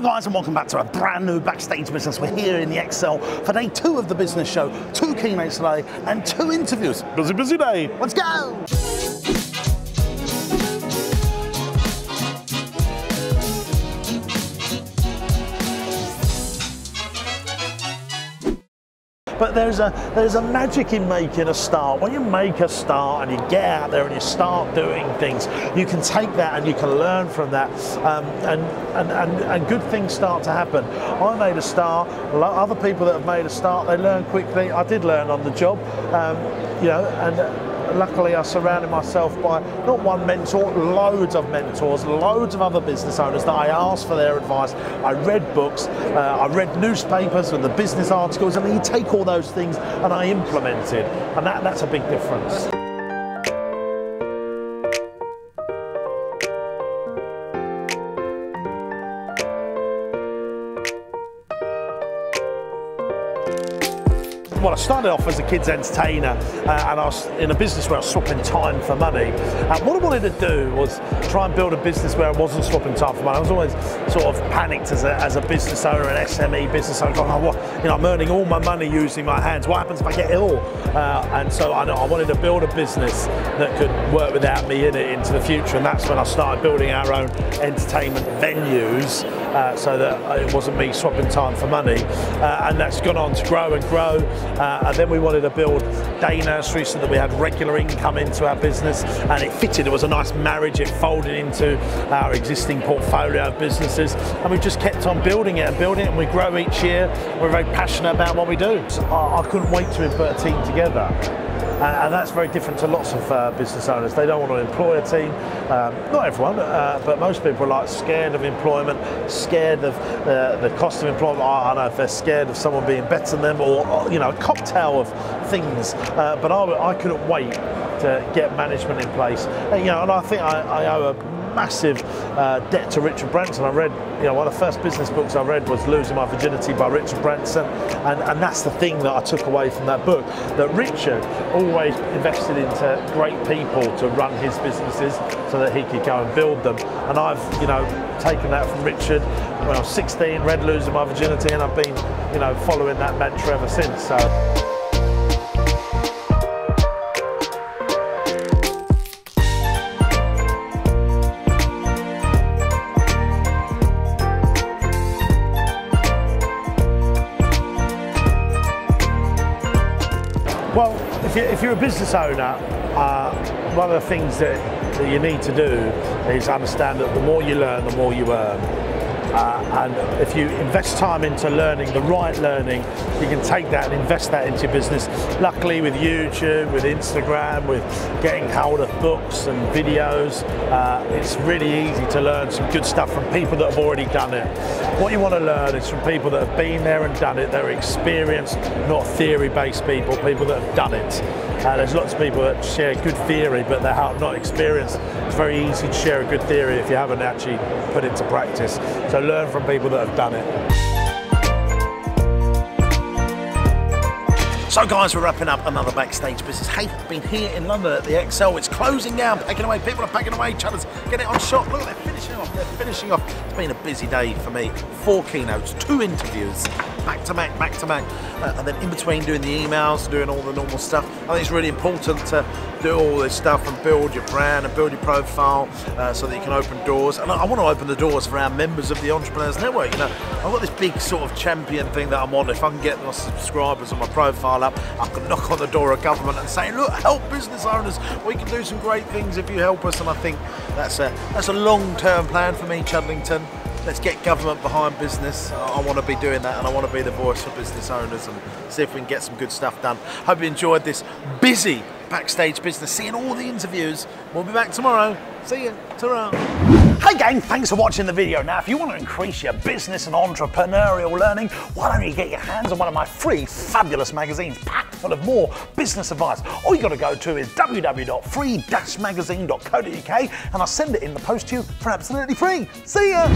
Hello guys and welcome back to a brand new Backstage Business. We're here in the ExCeL for day two of the business show, two keynotes today and two interviews. Busy day. Let's go. But there's a magic in making a start. When you make a start and you get out there and you start doing things, you can take that and you can learn from that, and good things start to happen. I made a start. Other people that have made a start, they learn quickly. I did learn on the job, Luckily, I surrounded myself by not one mentor, loads of mentors, loads of other business owners that I asked for their advice. I read books, I read newspapers and the business articles, and you take all those things and I implemented, and that's a big difference. Well, I started off as a kids entertainer and I was in a business where I was swapping time for money. And what I wanted to do was try and build a business where I wasn't swapping time for money. I was always sort of panicked as a business owner, an SME business owner, going, oh, well, you know, I'm earning all my money using my hands. What happens if I get ill? And so I wanted to build a business that could work without me in it into the future. And that's when I started building our own entertainment venues so that it wasn't me swapping time for money. And that's gone on to grow and grow. And then we wanted to build day nurseries so that we had regular income into our business, and it fitted. It was a nice marriage. It folded into our existing portfolio of businesses, and we just kept on building it and building it, and we grow each year. We're very passionate about what we do. So I couldn't wait to put a team together, and that's very different to lots of business owners. They don't want to employ a team. Not everyone, but most people are like scared of employment, scared of the cost of employment. I don't know if they're scared of someone being better than them, or you know, a cocktail of things. But I couldn't wait to get management in place. And, you know, and I think I owe a massive debt to Richard Branson. I read, you know, one of the first business books I read was Losing My Virginity by Richard Branson, and that's the thing that I took away from that book, that Richard always invested into great people to run his businesses so that he could go and build them. And I've, you know, taken that from Richard when I was 16, read Losing My Virginity, and I've been, you know, following that mantra ever since. So. Well, if you're a business owner, one of the things that you need to do is understand that the more you learn, the more you earn. And if you invest time into learning, the right learning, you can take that and invest that into your business. Luckily with YouTube, with Instagram, with getting hold of books and videos, it's really easy to learn some good stuff from people that have already done it. What you want to learn is from people that have been there and done it. They're experienced, not theory-based people that have done it. There's lots of people that share good theory, but they're not experienced. It's very easy to share a good theory if you haven't actually put it to practice. So learn from people that have done it. So guys, we're wrapping up another Backstage Business. Hey, I've been here in London at the ExCeL. It's closing down, packing away. People are packing away each other's, getting it on shot. Look, they're finishing off, they're finishing off. It's been a busy day for me. 4 keynotes, 2 interviews, back to back. And then in between doing the emails, doing all the normal stuff. I think it's really important to do all this stuff and build your brand and build your profile so that you can open doors. And I want to open the doors for our members of the Entrepreneurs Network. You know, I've got this big sort of champion thing that I'm on. If I can get my subscribers and my profile up, I can knock on the door of government and say, look, help business owners. We can do some great things if you help us. And I think that's a long-term plan for me, Chudlington. Let's get government behind business. I want to be doing that, and I want to be the voice for business owners and see if we can get some good stuff done. Hope you enjoyed this busy Backstage Business, seeing all the interviews. We'll be back tomorrow. See you. Ta-ra. Hey gang, thanks for watching the video. Now, if you want to increase your business and entrepreneurial learning, why don't you get your hands on one of my free fabulous magazines packed full of more business advice? All you got to go to is www.free-magazine.co.uk, and I'll send it in the post to you for absolutely free. See ya.